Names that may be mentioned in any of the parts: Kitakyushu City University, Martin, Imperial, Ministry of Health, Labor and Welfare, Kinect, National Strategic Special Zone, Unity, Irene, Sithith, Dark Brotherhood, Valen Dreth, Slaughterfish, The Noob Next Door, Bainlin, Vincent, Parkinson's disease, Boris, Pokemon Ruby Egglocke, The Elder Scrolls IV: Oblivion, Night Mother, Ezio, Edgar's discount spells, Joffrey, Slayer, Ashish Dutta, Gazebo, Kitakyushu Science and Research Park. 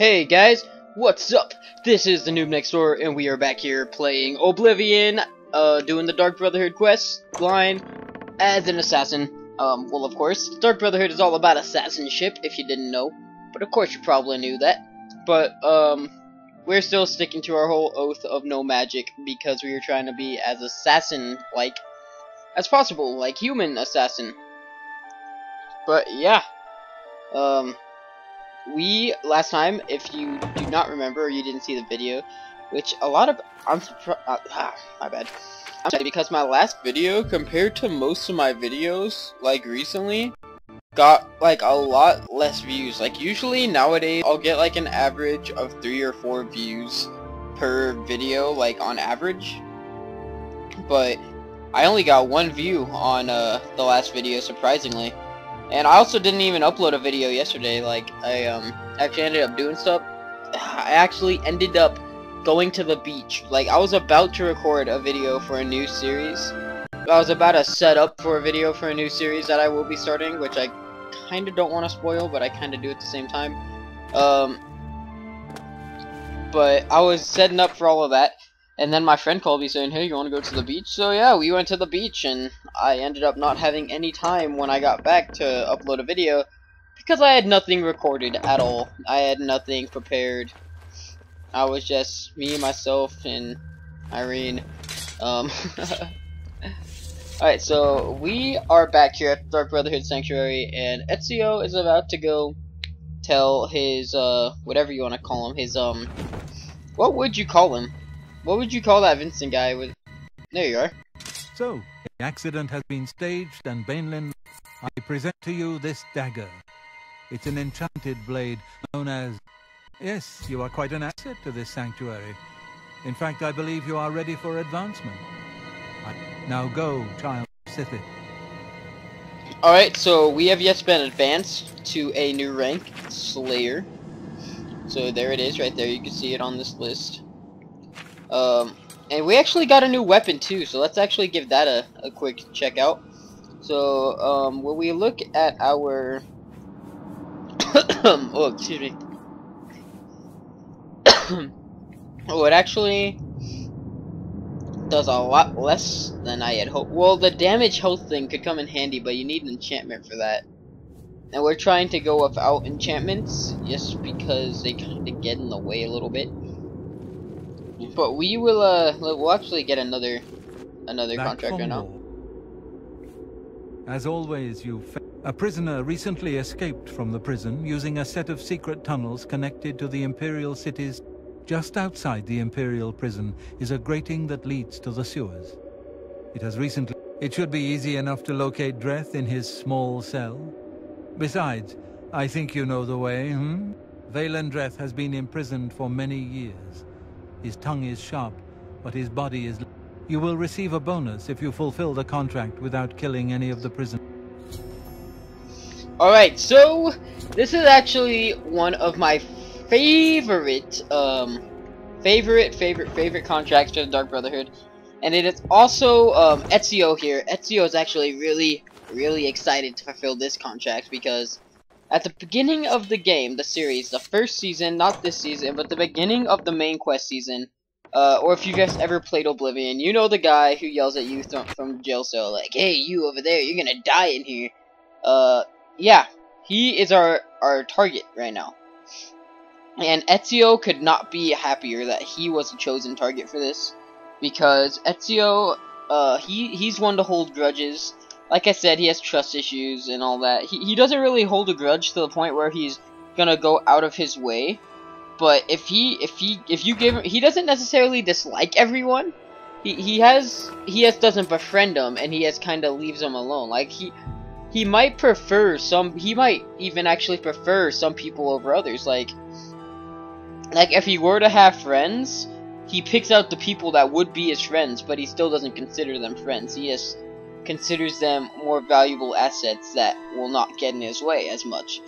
Hey guys, what's up? This is The Noob Next Door, and we are back here playing Oblivion, doing the Dark Brotherhood quest line as an assassin. Well, of course, Dark Brotherhood is all about assassinship, if you didn't know. But of course you probably knew that. But, we're still sticking to our whole oath of no magic, because we are trying to be as assassin-like as possible, like human assassin. But, yeah. We, last time, if you do not remember or you didn't see the video, which a lot of, my bad. I'm sorry, because my last video, compared to most of my videos, like recently, got like a lot less views. Like usually nowadays, I'll get like an average of 3 or 4 views per video, like on average. But I only got 1 view on the last video, surprisingly. And I also didn't even upload a video yesterday. Like, I actually ended up doing stuff. I actually ended up going to the beach. Like, I was about to record a video for a new series. I was about to set up for a video for a new series that I will be starting, which I kind of don't want to spoil, but I kind of do at the same time. But I was setting up for all of that, and then my friend called me saying, hey, you want to go to the beach? So yeah, we went to the beach, and I ended up not having any time when I got back to upload a video because I had nothing recorded at all. I had nothing prepared. I was just me, myself, and Irene. Alright, so we are back here at Dark Brotherhood Sanctuary, and Ezio is about to go tell his, whatever you want to call him, his, what would you call him? What would you call that Vincent guy with... There you are. So, the accident has been staged, and Bainlin, I present to you this dagger. It's an enchanted blade known as... Yes, you are quite an asset to this sanctuary. In fact, I believe you are ready for advancement. Now go, child of Sithith. Alright, so we have yet been advanced to a new rank, Slayer. So there it is right there, you can see it on this list. And we actually got a new weapon too, so let's actually give that a quick check out. So, when we look at our... oh, excuse me. Oh, it actually does a lot less than I had hoped. Well, the damage health thing could come in handy, but you need an enchantment for that. And we're trying to go without enchantments, just because they kind of get in the way a little bit. But we will we'll actually get another contract right now. As always, a prisoner recently escaped from the prison using a set of secret tunnels connected to the Imperial cities. Just outside the Imperial prison is a grating that leads to the sewers. It should be easy enough to locate Dreth in his small cell. Besides, I think you know the way, hmm? Valen Dreth has been imprisoned for many years. His tongue is sharp, but his body is... You will receive a bonus if you fulfill the contract without killing any of the prisoners. Alright, so this is actually one of my favorite, favorite contracts to the Dark Brotherhood. And it is also, Ezio here. Ezio is actually really, really excited to fulfill this contract because... At the beginning of the game, the series, the first season, not this season, but the beginning of the main quest season, or if you guys ever played Oblivion, you know the guy who yells at you from jail cell, like, hey, you over there, you're gonna die in here. Yeah, he is our target right now. And Ezio could not be happier that he was a chosen target for this, because Ezio, he's one to hold grudges. Like I said, he has trust issues and all that. He doesn't really hold a grudge to the point where he's gonna go out of his way. But if you give him, he doesn't necessarily dislike everyone. He doesn't befriend them, and he has kind of leaves them alone. Like he might prefer some. He might even actually prefer some people over others. Like if he were to have friends, he picks out the people that would be his friends, but he still doesn't consider them friends. He has. Considers them more valuable assets that will not get in his way as much.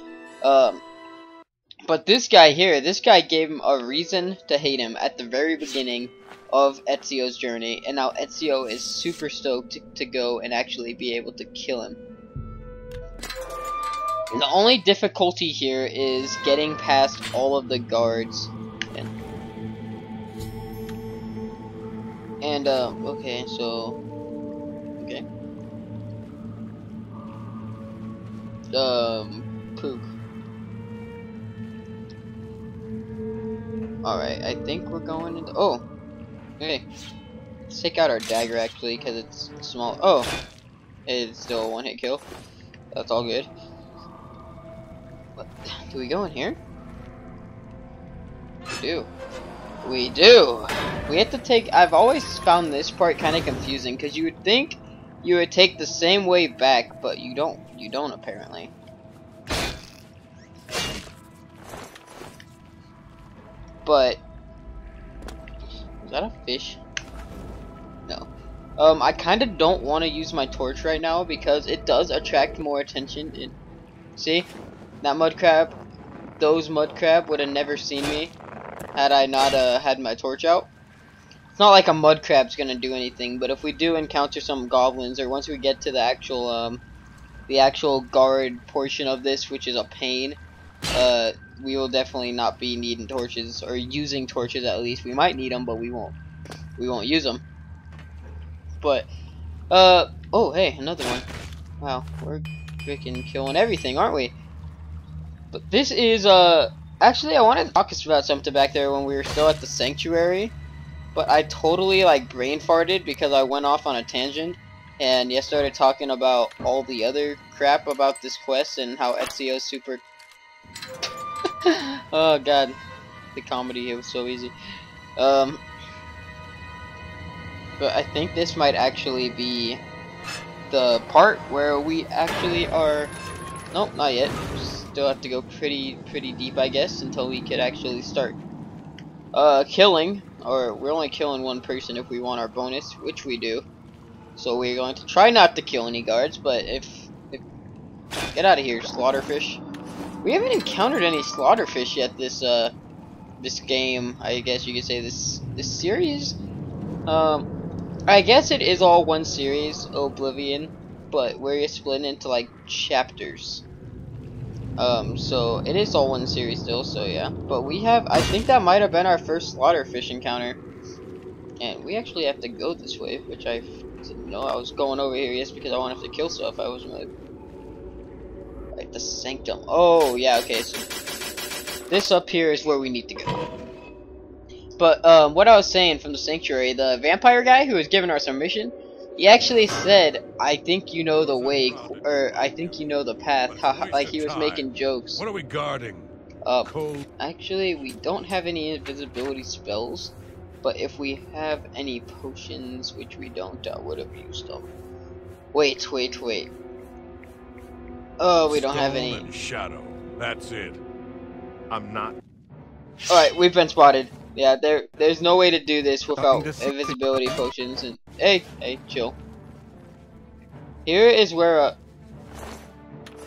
But this guy here, this guy gave him a reason to hate him at the very beginning of Ezio's journey, and now Ezio is super stoked to go and actually be able to kill him. The only difficulty here is getting past all of the guards. And, okay, so... Okay. Pook. Alright, I think we're going into... Oh! Okay. Let's take out our dagger, actually, because it's small. Oh! It's still a one-hit kill. That's all good. What? Do we go in here? We do. We do! We have to take... I've always found this part kind of confusing, because you would think you would take the same way back, but you don't. You don't, apparently. But... Is that a fish? No. I kind of don't want to use my torch right now, because it does attract more attention. See? That mud crab. Those mud crab would have never seen me had I not had my torch out. It's not like a mud crab's gonna do anything, but if we do encounter some goblins, or once we get to the actual guard portion of this, which is a pain, we will definitely not be needing torches, or using torches at least. We might need them, but we won't use them. But oh hey, another one. Wow, we're freaking killing everything, aren't we? But this is actually, I wanted to talk about something back there when we were still at the sanctuary. But I totally, like, brain farted because I went off on a tangent and I started talking about all the other crap about this quest and how Ezio's super... Oh, God. The comedy here was so easy. But I think this might actually be the part where we actually are... Nope, not yet. Still have to go pretty deep, I guess, until we could actually start killing... Or we're only killing one person if we want our bonus, which we do. So we're going to try not to kill any guards, but if get out of here, slaughterfish. We haven't encountered any slaughterfish yet this game, I guess you could say, this series. I guess it is all one series, Oblivion, but we're split into like chapters. So it is all one series still, so yeah. But we have, I think that might have been our first slaughterfish encounter. And we actually have to go this way, which I didn't know. I was going over here, yes, because I wanted to kill stuff. I wasn't really... Like the sanctum. Oh, yeah, okay. So this up here is where we need to go. But, what I was saying from the sanctuary, the vampire guy who was giving our submission, he actually said, "I think you know the way, or I think you know the path." Like he was making jokes. What are we guarding? Actually, we don't have any invisibility spells, but if we have any potions, which we don't, I would have used them. Wait. Oh, we don't have any. Shadow. That's it. I'm not. All right, we've been spotted. Yeah, there's no way to do this without invisibility potions and... Hey, chill. Here is where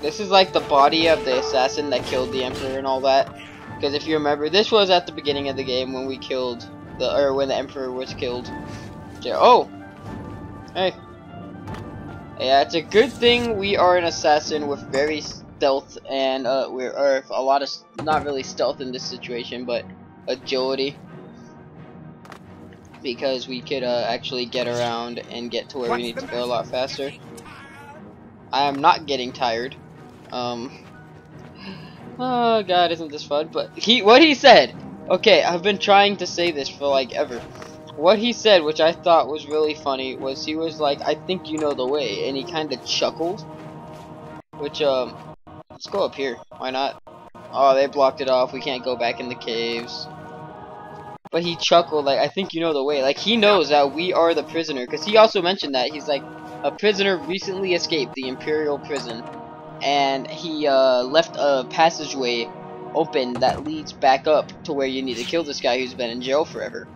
this is like the body of the assassin that killed the Emperor and all that. Because if you remember, this was at the beginning of the game when we killed the... Or when the Emperor was killed. Oh! Hey. Yeah, it's a good thing we are an assassin with very stealth and... Or a lot of... Not really stealth in this situation, but... agility, because we could actually get around and get to where we need to go a lot faster. I am not getting tired. Oh God, isn't this fun? But what he said. Okay, I've been trying to say this for like ever. What he said, which I thought was really funny, was he was like, "I think you know the way," and he kind of chuckled. Which let's go up here. Why not? Oh, they blocked it off. We can't go back in the caves. But he chuckled, like, "I think you know the way." Like, he knows that we are the prisoner. Because he also mentioned that. He's like, a prisoner recently escaped the Imperial prison. And he left a passageway open that leads back up to where you need to kill this guy who's been in jail forever.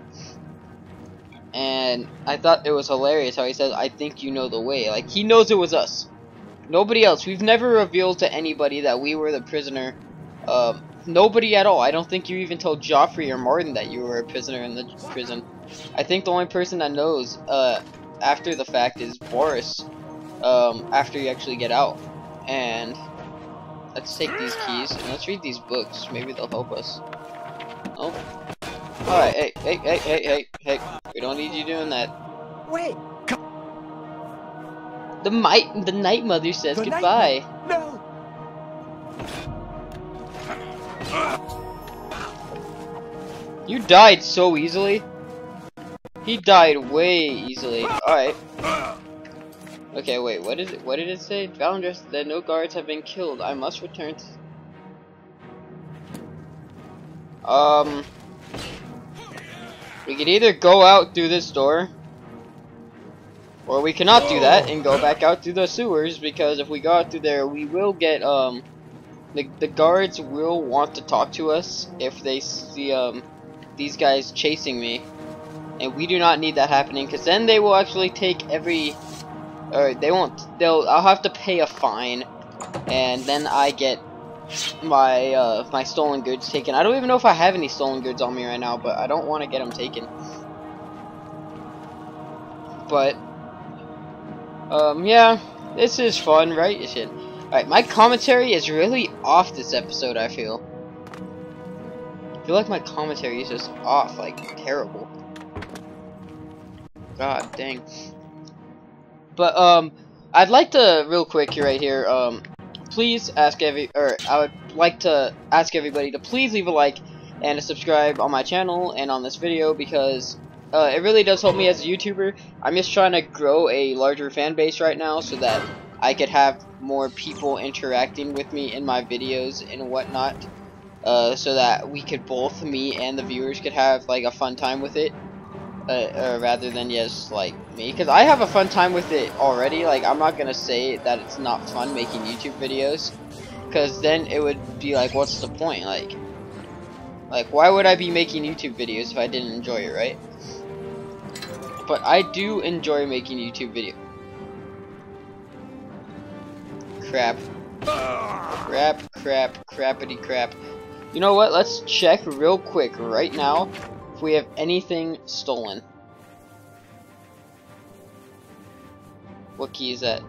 And I thought it was hilarious how he says, "I think you know the way." Like, he knows it was us. Nobody else. We've never revealed to anybody that we were the prisoner. Nobody at all. I don't think you even told Joffrey or Martin that you were a prisoner in the prison. I think the only person that knows, after the fact is Boris, after you actually get out. And Let's take these keys and let's read these books. Maybe they'll help us. Nope. Alright, hey. We don't need you doing that. Wait! The Night Mother says goodbye. No! You died so easily. He died way easily. Alright. Okay, wait, what did it say? Valen Dreth, that no guards have been killed. I must return to... We could either go out through this door, or we cannot do that and go back out through the sewers, because if we go out through there, we will get, the guards will want to talk to us if they see, these guys chasing me. And we do not need that happening, because then they will actually take every... Or they won't. I'll have to pay a fine, and then I get my my stolen goods taken. I don't even know if I have any stolen goods on me right now, but I don't want to get them taken. But yeah, this is fun, right? Shit. All right, my commentary is really off this episode. I feel like my commentary is just off, like terrible. God dang. But I'd like to real quick right here. Please ask I would like to ask everybody to please leave a like and a subscribe on my channel and on this video, because it really does help me as a YouTuber. I'm just trying to grow a larger fan base right now so that I could have more people interacting with me in my videos and whatnot, so that we could both, me and the viewers, could have like a fun time with it. Rather than just like me, because I have a fun time with it already. Like, I'm not gonna say that it's not fun making YouTube videos, because then it would be like, what's the point? Like why would I be making YouTube videos if I didn't enjoy it, right? But I do enjoy making YouTube videos. Crap. You know what? Let's check real quick right now. If we have anything stolen. What key is that?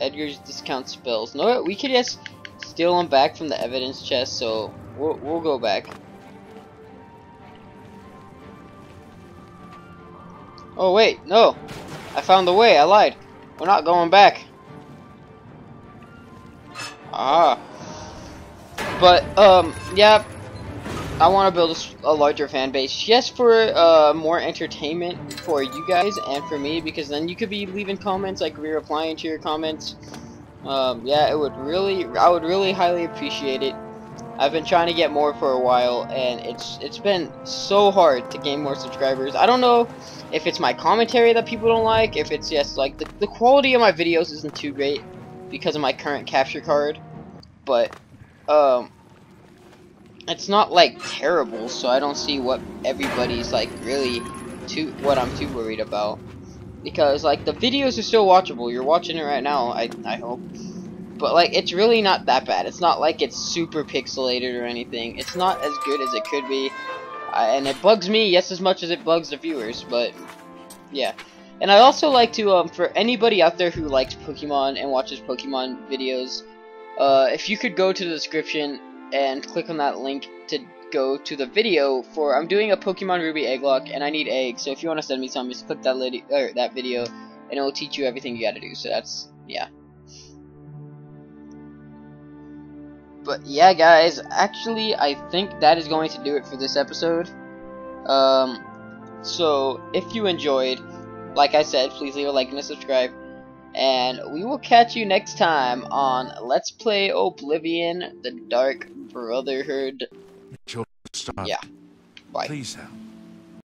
Edgar's discount spells. No, we could just steal them back from the evidence chest, so we'll go back. Oh wait, no, I found the way. I lied. We're not going back. Ah, but yeah. I want to build a larger fan base just for more entertainment for you guys and for me, because then you could be leaving comments, like re-replying to your comments. Yeah, I would really highly appreciate it. I've been trying to get more for a while, and it's been so hard to gain more subscribers. I don't know if it's my commentary that people don't like, if it's just like the quality of my videos isn't too great because of my current capture card, but it's not like terrible, so I don't see what everybody's like really what I'm too worried about, because like the videos are still watchable. You're watching it right now, I hope, but like it's really not that bad. It's not like it's super pixelated or anything. It's not as good as it could be, and it bugs me just as much as it bugs the viewers. But yeah, and I also like to for anybody out there who likes Pokemon and watches Pokemon videos, if you could go to the description and click on that link to go to the video for, I'm doing a Pokemon Ruby Egglocke, and I need eggs, so if you want to send me some, just click that that video, and it will teach you everything you gotta do. So that's, yeah. But yeah, guys, actually, I think that is going to do it for this episode. So if you enjoyed, like I said, please leave a like and a subscribe, and we will catch you next time on Let's Play Oblivion, the Dark Brotherhood. Yeah. Bye. Please help.